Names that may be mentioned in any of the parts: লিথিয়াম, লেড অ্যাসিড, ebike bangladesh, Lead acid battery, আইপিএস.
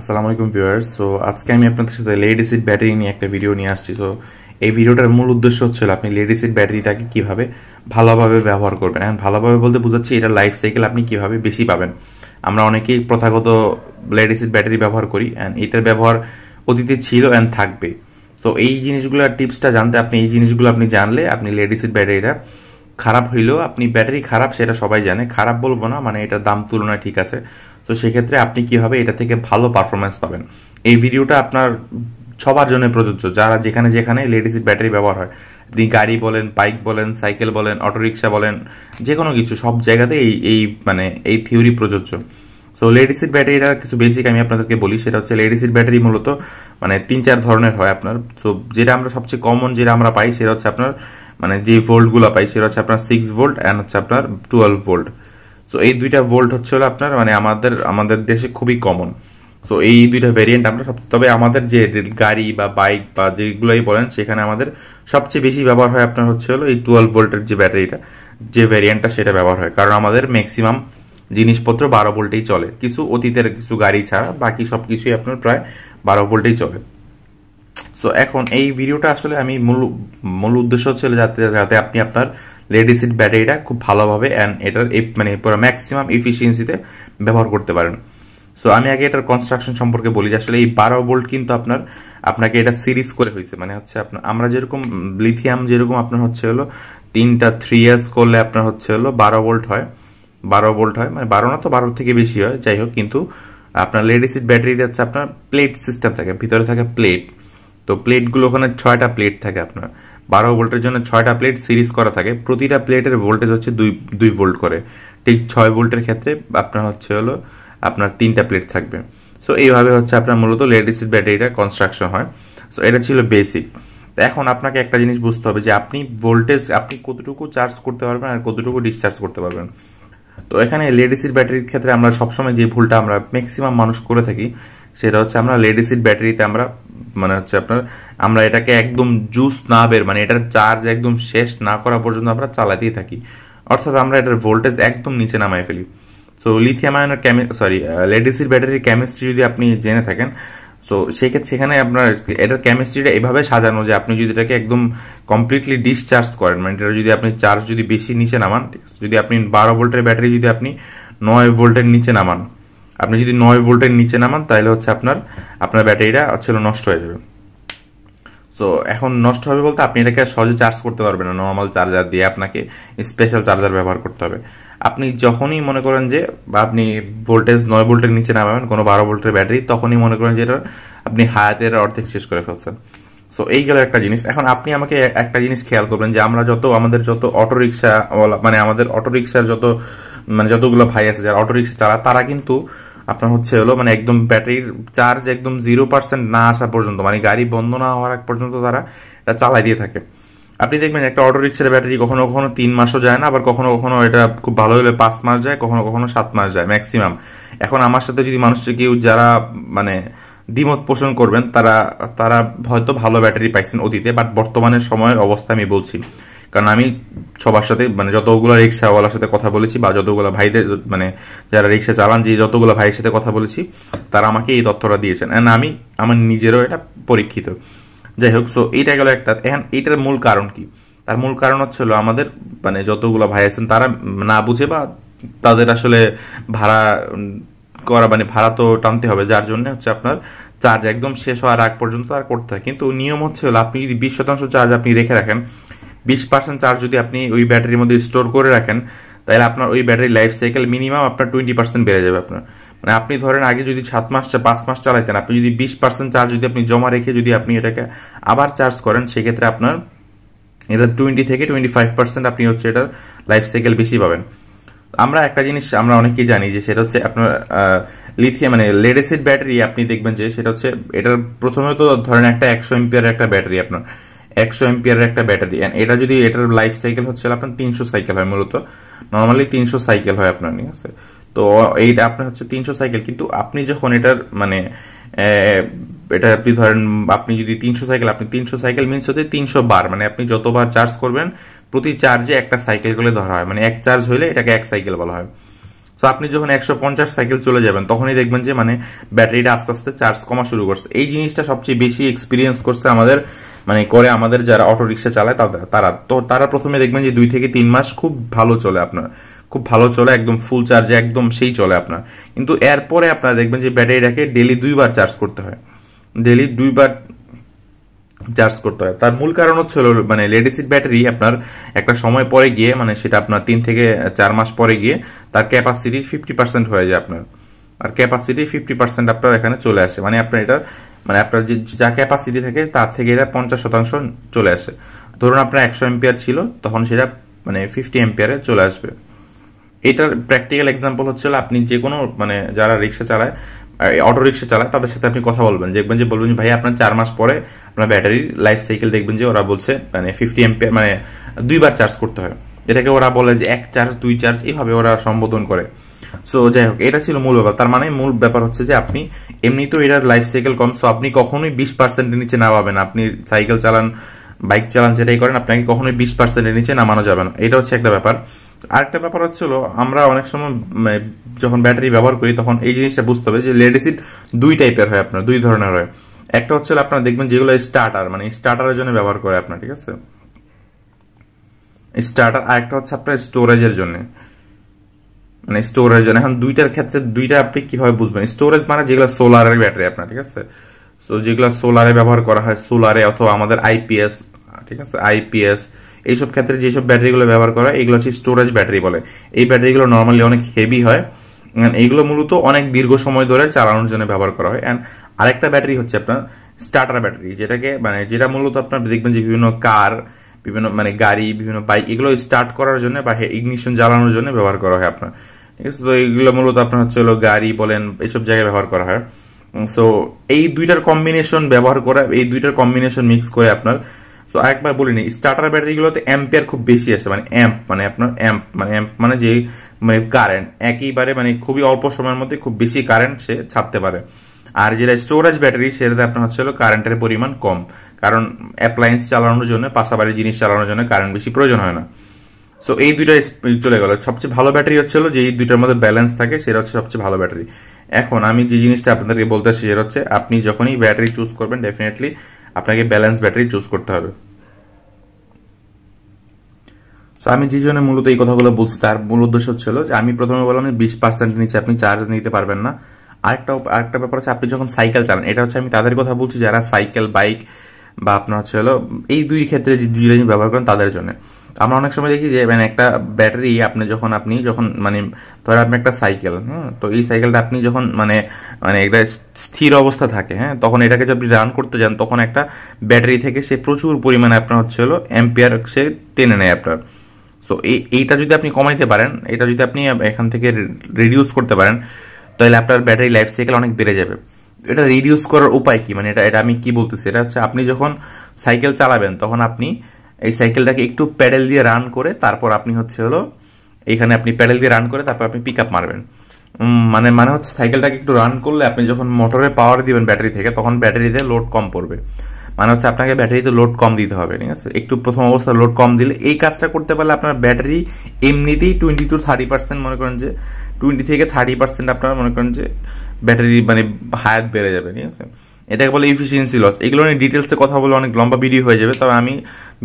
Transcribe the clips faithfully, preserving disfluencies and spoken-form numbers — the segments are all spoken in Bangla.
আসসালামু আলাইকুম ভিউয়ার্স। সো আজকে আমি আপনাদের সাথে লেড অ্যাসিড ব্যাটারি নিয়ে একটা ভিডিও নিয়ে আসছি। সো এই ভিডিওটার মূল উদ্দেশ্য হচ্ছিল আপনি লেড অ্যাসিড ব্যাটারিটাকে কীভাবে ভালোভাবে ব্যবহার করবেন। এখন ভালোভাবে বলতে বোঝাচ্ছি এটা লাইফ সাইকেল আপনি কীভাবে বেশি পাবেন। আমরা অনেকেই প্রথাগত লেড অ্যাসিড ব্যাটারি ব্যবহার করি অ্যান্ড এটার ব্যবহার অতীতে ছিল অ্যান্ড থাকবে। তো এই জিনিসগুলোর টিপসটা জানতে আপনি এই জিনিসগুলো আপনি জানলে আপনি লেড অ্যাসিড ব্যাটারিটা খারাপ হইলেও আপনি ব্যাটারি খারাপ সেটা সবাই জানে, খারাপ বলবো না, মানে এটা দাম তুলনায় ঠিক আছে। তো সেক্ষেত্রে আপনি কীভাবে এটা থেকে ভালো পারফরমেন্স পাবেন, এই ভিডিওটা আপনার সবার জন্য প্রযোজ্য, যারা যেখানে যেখানে লেড অ্যাসিড ব্যাটারি ব্যবহার হয়। আপনি গাড়ি বলেন, বাইক বলেন, সাইকেল বলেন, অটোরিক্সা বলেন, যে কোনো কিছু, সব জায়গাতে এই এই মানে এই থিওরি প্রযোজ্য। সো লেড অ্যাসিড ব্যাটারিটা কিছু বেসিক আমি আপনাদেরকে বলি, সেটা হচ্ছে লেড অ্যাসিড ব্যাটারি মূলত মানে তিন চার ধরনের হয় আপনার। সো যেটা আমরা সবচেয়ে কমন যেটা আমরা পাই সেটা হচ্ছে আপনার মানে যে ভোল্টগুলো পাই সেটা হচ্ছে আপনার সিক্স ভোল্ট অ্যান্ড হচ্ছে আপনার টুয়েলভ ভোল্ট। সো এই দুইটা ভোল্ট হচ্ছে হলো আপনার মানে আমাদের আমাদের দেশে খুবই কমন। সো এই দুইটা ভেরিয়েন্ট আমরা সব, তবে আমাদের যে গাড়ি বা বাইক বা যেগুলোই বলেন সেখানে আমাদের সবচেয়ে বেশি ব্যবহার হয় আপনার হচ্ছে হলো এই টুয়েলভ ভোল্টের যে ব্যাটারিটা, যে ভেরিয়েন্টটা সেটা ব্যবহার হয়, কারণ আমাদের ম্যাক্সিমাম জিনিসপত্র বারো ভোল্টেই চলে, কিছু অতীতের কিছু গাড়ি ছাড়া বাকি সব কিছুই আপনার প্রায় বারো ভোল্টেই চলে। সো এখন এই ভিডিওটা আসলে আমি মূল মূল উদ্দেশ্য ছিল যাতে যাতে আপনি আপনার লেড অ্যাসিড ব্যাটারিটা খুব ভালোভাবে অ্যান্ড এটার মানে পুরো ম্যাক্সিমাম এফিসিয়েন্সিতে ব্যবহার করতে পারেন। সো আমি আগে এটার কনস্ট্রাকশন সম্পর্কে বলি। আসলে এই বারো ভোল্ট কিন্তু আপনার আপনাকে এটা সিরিজ করে হয়েছে, মানে হচ্ছে আপনার আমরা যেরকম লিথিয়াম যেরকম আপনার হচ্ছে হলো তিনটা থ্রি ইয়ার্স করলে আপনার হচ্ছে হলো বারো ভোল্ট হয়, বারো ভোল্ট হয় মানে বারো না তো বারোর থেকে বেশি হয়, যাই হোক। কিন্তু আপনার লেড অ্যাসিড ব্যাটারিটা হচ্ছে আপনার প্লেট সিস্টেম থাকে, ভিতরে থাকে প্লেট। তো প্লেটগুলো ওখানে ছয়টা প্লেট থাকে আপনার, বারো ভোল্টের জন্য ছয়টা প্লেট সিরিজ করা থাকে, প্রতিটা প্লেটের ভোল্টেজ হচ্ছে দুই দুই ভোল্ট করে। ঠিক ছয় ভোল্টের ক্ষেত্রে আপনার হচ্ছে হলো আপনার তিনটা প্লেট থাকবে। সো এইভাবে হচ্ছে আপনার মূলত লেড অ্যাসিড ব্যাটারিটা কনস্ট্রাকশন হয়। সো এটা ছিল বেসিক। এখন আপনাকে একটা জিনিস বুঝতে হবে যে আপনি ভোল্টেজ আপনি কতটুকু চার্জ করতে পারবেন আর কতটুকু ডিসচার্জ করতে পারবেন। তো এখানে লেড অ্যাসিড ব্যাটারির ক্ষেত্রে আমরা সবসময় যে ভুলটা আমরা ম্যাক্সিমাম মানুষ করে থাকি সেটা হচ্ছে আমরা লেড অ্যাসিড ব্যাটারিতে আমরা মানে হচ্ছে আপনার আমরা এটাকে একদম জুস না বের মানে এটার চার্জ একদম শেষ না করা পর্যন্ত আমরা চালাতেই থাকি, অর্থাৎ আমরা এটার ভোল্টেজ একদম নিচে নামায় ফেলি। সো লিথিয়াম আয়নের কেমি সরি লেড অ্যাসিড ব্যাটারির কেমিস্ট্রি যদি আপনি জেনে থাকেন, সো সেক্ষেত্রে সেখানে আপনার এটার কেমিস্ট্রিটা এভাবে সাজানো যে আপনি যদি এটাকে একদম কমপ্লিটলি ডিসচার্জ করেন, মানে এটা যদি আপনি চার্জ যদি বেশি নিচে নামান, যদি আপনি বারো ভোল্টের ব্যাটারি যদি আপনি নয় ভোল্টের নিচে নামান, আপনি যদি নয় ভোল্টের নিচে নামান তাহলে হচ্ছে আপনার আপনার ব্যাটারিটা হচ্ছে নষ্ট হয়ে যাবে। সো এখন নষ্ট হবে বলতে আপনি এটাকে সহজে চার্জ করতে পারবেন না, নর্মাল চার্জার দিয়ে আপনাকে স্পেশাল চার্জার ব্যবহার করতে হবে। আপনি যখনই মনে করেন যে আপনি ভোল্টেজ নয় ভোল্টের নিচে নামাবেন কোনো বারো ভোল্টের ব্যাটারি, তখনই মনে করেন যে এটা আপনি হায়াতের অর্ধেক শেষ করে ফেলছেন। সো এই গেল একটা জিনিস। এখন আপনি আমাকে একটা জিনিস খেয়াল করবেন যে আমরা যত আমাদের যত অটোরিক্সা মানে আমাদের অটোরিক্সার যত মানে যতগুলো ভাই আছে যারা অটোরিক্সা চালায় তারা কিন্তু আপনার হচ্ছে হলো মানে একদম ব্যাটারির চার্জ একদম জিরো পার্সেন্ট না আসা পর্যন্ত মানে গাড়ি বন্ধ না হওয়ার আগ পর্যন্ত তারা এটা চালাই দিয়ে থাকে। আপনি দেখবেন একটা অটোরিক্সার ব্যাটারি কখনো কখনো তিন মাসও যায় না, আবার কখনো কখনো এটা খুব ভালো হলে পাঁচ মাস যায়, কখনো কখনো সাত মাস যায় ম্যাক্সিমাম। এখন আমার সাথে যদি মানুষকে কেউ যারা মানে দ্বিমত পোষণ করবেন তারা তারা হয়তো ভালো ব্যাটারি পাইছেন অতীতে, বাট বর্তমানের সময়ের অবস্থা আমি বলছি, কারণ আমি সবার সাথে মানে যতগুলো রিক্সাওয়ালার সাথে কথা বলেছি বা যতগুলো ভাইদের মানে যারা রিক্সা চালান যে যতগুলো ভাইয়ের সাথে কথা বলেছি তারা আমাকে এই তথ্যটা দিয়েছেন অ্যান্ড আমি আমার নিজেরও এটা পরীক্ষিত। যাই হোক, সো এইটা গেল একটা। এখন এইটার মূল কারণ কি? তার মূল কারণ হচ্ছে হলো আমাদের মানে যতগুলো ভাই আছেন তারা না বুঝে বা তাদের আসলে ভাড়া করা মানে ভাড়া তো টানতে হবে, যার জন্য হচ্ছে আপনার চার্জ একদম শেষ হওয়ার আগ পর্যন্ত আর করতে হয়। কিন্তু নিয়ম হচ্ছে হলো আপনি যদি বিশ শতাংশ চার্জ আপনি রেখে রাখেন, বিশ পার্সেন্ট চার্জ যদি আপনি ওই ব্যাটারির মধ্যে স্টোর করে রাখেন, তাহলে আপনার ওই ব্যাটারি লাইফ সাইকেল মিনিমাম আপনার টোয়েন্টি পার্সেন্ট বেড়ে যাবে আপনার। মানে আপনি ধরেন আগে যদি সাত মাস বা পাঁচ মাস চালাইতেন, আপনি যদি বিশ পার্সেন্ট চার্জ যদি আপনি জমা রেখে যদি আপনি এটাকে আবার চার্জ করেন, সেক্ষেত্রে আপনার এটা টোয়েন্টি থেকে টোয়েন্টি ফাইভ পার্সেন্ট আপনি হচ্ছে এটার লাইফ সাইকেল বেশি পাবেন। আমরা একটা জিনিস আমরা অনেকেই জানি যে সেটা হচ্ছে আপনার লিথিয়াম মানে লেড অ্যাসিড ব্যাটারি আপনি দেখবেন যে সেটা হচ্ছে এটার প্রথমে তো ধরেন একটা একশো এম্পিয়ারের একটা ব্যাটারি আপনার একশো এম্পিয়ারের একটা ব্যাটারি অ্যান্ড এটা যদি এটার লাইফ সাইকেল হচ্ছে আপনার তিনশো সাইকেল হয়, মূলত নর্মালি তিনশো সাইকেল হয় আপনার, ঠিক আছে। তো এইটা আপনার হচ্ছে তিনশো সাইকেল, কিন্তু আপনি যখন এটার মানে এটা আপনি ধরেন আপনি যদি তিনশো সাইকেল আপনি তিনশো সাইকেল মিনস হচ্ছে তিনশো বার, মানে আপনি যতবার চার্জ করবেন প্রতি চার্জে একটা সাইকেল করে ধরা হয়, মানে এক চার্জ হলে এটাকে এক সাইকেল বলা হয়। তো তো আপনি যখন একশো পঞ্চাশ সাইকেল চলে যাবেন তখনই দেখবেন যে মানে ব্যাটারিটা আস্তে আস্তে চার্জ কমা শুরু করছে। এই জিনিসটা সবচেয়ে বেশি এক্সপিরিয়েন্স করছে আমাদের মানে করে আমাদের যারা অটো রিক্সা চালায় তারা। তো তারা প্রথমে দেখবেন যে দুই থেকে তিন মাস খুব ভালো চলে আপনার, খুব ভালো চলে, একদম ফুল চার্জে একদম সেই চলে আপনার। কিন্তু এরপরে আপনারা দেখবেন যে ব্যাটারিটাকে ডেলি দুইবার চার্জ করতে হয়, ডেলি দুইবার চার্জ করতে হয়। তার মূল কারণ হচ্ছে মানে লিড অ্যাসিড ব্যাটারি আপনার একটা সময় পরে গিয়ে মানে সেটা আপনার তিন থেকে চার মাস পরে গিয়ে তার ক্যাপাসিটি ফিফটি পার্সেন্ট হয়ে যায় আপনার। আর ক্যাপাসিটি ফিফটি পার্সেন্ট আপনার এখানে চলে আসে, মানে আপনার এটা মানে আপনার যে যা ক্যাপাসিটি থাকে তার থেকে এটা পঞ্চাশ শতাংশ চলে আসে। ধরুন আপনার একশো এম্পিয়ার ছিল তখন সেটা মানে ফিফটি এম্পিয়ারে চলে আসবে। এটার প্র্যাকটিক্যাল এক্সাম্পল হচ্ছিল আপনি যে কোনো মানে যারা রিক্সা চালায় অটো রিক্সা চালায় তাদের সাথে আপনি কথা বলবেন, দেখবেন যে বলবেন ভাই আপনার চার মাস পরে আপনার ব্যাটারির লাইফ সাইকেল দেখবেন যে ওরা বলছে মানে ফিফটি এম্পিয়ার মানে দুইবার চার্জ করতে হয়। এটাকে ওরা বলে যে এক চার্জ দুই চার্জ এইভাবে ওরা সম্বোধন করে। সো যাই হোক, এটা ছিল মূল ব্যাপার। তার মানে মূল ব্যাপার হচ্ছে যে আপনি এমনিতেও এটার লাইফ সাইকেল কম, সো আপনি কখনোই বিশ পার্সেন্টের নিচে নামাবেন। আপনি সাইকেল চালান, বাইক চালান, যেটাই করেন আপনাকে কখনোই বিশ পার্সেন্টের নিচে নামানো যাবে না। এটা হচ্ছে একটা ব্যাপার। আরেকটা ব্যাপার হচ্ছিল আমরা অনেক সময় যখন ব্যাটারি ব্যবহার করি তখন এই জিনিসটা বুঝতে হবে যে লিড অ্যাসিড দুই টাইপের হয় আপনার, দুই ধরনের হয়। একটা হচ্ছে আপনারা দেখবেন যেগুলো স্টার্টার মানে স্টার্টারের জন্য ব্যবহার করে আপনার, ঠিক আছে, স্টার্টার। আরেকটা হচ্ছে আপনার স্টোরেজের জন্য, মানে স্টোরেজ। এখন দুইটার ক্ষেত্রে দুইটা আপনি কিভাবে বুঝবেন? স্টোরেজ মানে যেগুলো সোলারের ব্যাটারি আপনার, ঠিক আছে, সো যেগুলো সোলারে ব্যবহার করা হয়, সোলারে অথবা আমাদের আইপিএস, ঠিক আছে, আইপিএস এইসব ক্ষেত্রে যেসব ব্যাটারিগুলো ব্যবহার করা হয় এগুলো হচ্ছে স্টোরেজ ব্যাটারি বলে। এই ব্যাটারিগুলো নর্মালি অনেক হেভি হয়, এইগুলো মূলত অনেক দীর্ঘ সময় ধরে চালানোর জন্য ব্যবহার করা হয়। অ্যান্ড আরেকটা ব্যাটারি হচ্ছে আপনার স্টার্টার ব্যাটারি, যেটাকে মানে যেটা মূলত আপনার দেখবেন যে বিভিন্ন কার, বিভিন্ন মানে গাড়ি, বিভিন্ন বাইক এগুলো স্টার্ট করার জন্য বা ইগনিশন জ্বালানোর জন্য ব্যবহার করা হয় আপনার, ঠিক আছে। তো এইগুলো মূলত আপনার হচ্ছে হলো গাড়ি বলেন এইসব জায়গায় ব্যবহার করা হয়। সো এই দুইটার কম্বিনেশন ব্যবহার করা, এই দুইটার কম্বিনেশন মিক্স করে আপনার। সো আরেকবার বলিনি, স্টার্টার ব্যাটারিগুলোতে অ্যাম্পিয়ার খুব বেশি আসে, মানে অ্যাম্প মানে আপনার অ্যাম্প মানে অ্যাম্প মানে যে মানে কারেন্ট একইবারে মানে খুবই অল্প সময়ের মধ্যে খুব বেশি কারেন্ট সে ছাড়তে পারে। আর যেটা স্টোরেজ ব্যাটারি সেটাতে আপনার হচ্ছে হলো কারেন্টের পরিমাণ কম, কারণ অ্যাপ্লায়েন্স চালানোর জন্য, পাশাপাশি জিনিস চালানোর জন্য কারেন্ট বেশি প্রয়োজন হয় না। সো এই দুইটা চলে গেল। সবচেয়ে ভালো ব্যাটারি হচ্ছে হলো যে এই দুইটার মধ্যে ব্যালেন্স থাকে, সেটা হচ্ছে সবচেয়ে ভালো ব্যাটারি। এখন আমি যে জিনিসটা আপনাদেরকে বলতে চাই সেটা হচ্ছে আপনি যখনই ব্যাটারি চুজ করবেন ডেফিনেটলি আপনাকে ব্যালেন্স ব্যাটারি চুজ করতে হবে। সো আমি যে জন্য মূলত এই কথাগুলো বলছি তার মূল উদ্দেশ্য ছিল যে আমি প্রথমে বললাম যে বিশ পার্সেন্টের নিচে আপনি চার্জ নিতে পারবেন না। আরেকটা আরেকটা ব্যাপার হচ্ছে আপনি যখন সাইকেল চালান, এটা হচ্ছে আমি তাদের কথা বলছি যারা সাইকেল, বাইক বা আপনার হচ্ছে হলো এই দুই ক্ষেত্রে যে দুই জিনিস ব্যবহার করেন তাদের জন্য। আমরা অনেক সময় দেখি যে মানে একটা ব্যাটারি আপনি যখন আপনি যখন মানে ধরেন আপনি একটা সাইকেল, হ্যাঁ, তো এই সাইকেলটা আপনি যখন মানে মানে একটা স্থির অবস্থা থাকে, হ্যাঁ, তখন এটাকে যদি রান করতে যান তখন একটা ব্যাটারি থেকে সে প্রচুর পরিমাণে আপনার হচ্ছে হলো অ্যাম্পিয়ার সে টেনে নেয় আপনার। সো এই এইটা যদি আপনি কমাইতে পারেন, এটা যদি আপনি এখান থেকে রিডিউস করতে পারেন তাহলে আপনার ব্যাটারি লাইফ সাইকেল অনেক বেড়ে যাবে। এটা রিডিউস করার উপায় কি, মানে এটা এটা আমি কি বলতেছি, এটা হচ্ছে আপনি যখন সাইকেল চালাবেন তখন আপনি এই সাইকেলটাকে একটু প্যাডেল দিয়ে রান করে তারপর আপনি হচ্ছে হলো এখানে আপনি প্যাডেল দিয়ে রান করে তারপর আপনি পিক আপ মারবেন। মানে মানে হচ্ছে সাইকেলটাকে একটু রান করলে আপনি যখন মোটরে পাওয়ার দিবেন ব্যাটারি থেকে তখন ব্যাটারিতে লোড কম পড়বে, মানে হচ্ছে আপনাকে ব্যাটারিতে লোড কম দিতে হবে, ঠিক আছে, একটু প্রথম অবস্থায় লোড কম দিলে। এই কাজটা করতে পারলে আপনার ব্যাটারি এমনিতেই টোয়েন্টি টু থার্টি পার্সেন্ট মনে করেন যে টোয়েন্টি থেকে থার্টি পার্সেন্ট আপনার মনে করেন যে ব্যাটারি মানে হায়াত বেড়ে যাবে, ঠিক আছে। এটাকে বলে এফিসিয়েন্সি লস। এগুলো নিয়ে ডিটেলসে কথা বলে অনেক লম্বা ভিডিও হয়ে যাবে, তবে আমি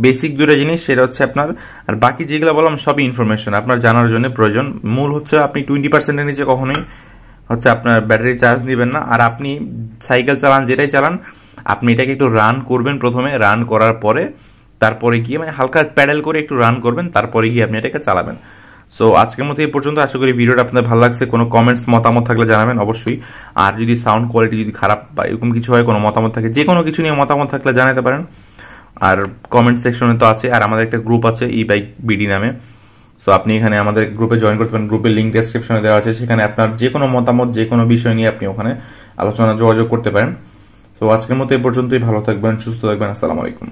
বেসিক দুটো জিনিস সেটা হচ্ছে আপনার, আর বাকি যেগুলো বললাম সবই ইনফরমেশন আপনার জানার জন্য প্রয়োজন। মূল হচ্ছে আপনি টোয়েন্টি পার্সেন্টের নিচে কখনোই হচ্ছে আপনার ব্যাটারি চার্জ নেবেন না। আর আপনি সাইকেল চালান, যেটাই চালান, আপনি এটাকে একটু রান করবেন প্রথমে, রান করার পরে তারপরে গিয়ে মানে হালকা প্যাডেল করে একটু রান করবেন, তারপরে গিয়ে আপনি এটাকে চালাবেন। সো আজকের মতো এই পর্যন্ত। আশা করি ভিডিওটা আপনাদের ভালো লাগছে। কোনো কমেন্টস, মতামত থাকলে জানাবেন অবশ্যই। আর যদি সাউন্ড কোয়ালিটি যদি খারাপ বা এরকম কিছু হয়, কোনো মতামত থাকে, যে কোনো কিছু নিয়ে মতামত থাকলে জানাতে পারেন। আর কমেন্ট সেকশনে তো আছে, আর আমাদের একটা গ্রুপ আছে ই বাইক বিডি নামে, সো আপনি এখানে আমাদের গ্রুপে জয়েন করতে পারেন। গ্রুপের লিঙ্ক ডেসক্রিপশনে দেওয়া আছে, সেখানে আপনার যে কোনো মতামত, যে কোনো বিষয় নিয়ে আপনি ওখানে আলোচনা, যোগাযোগ করতে পারেন। তো আজকের মতো এই পর্যন্তই। ভালো থাকবেন, সুস্থ থাকবেন। আসসালামু আলাইকুম।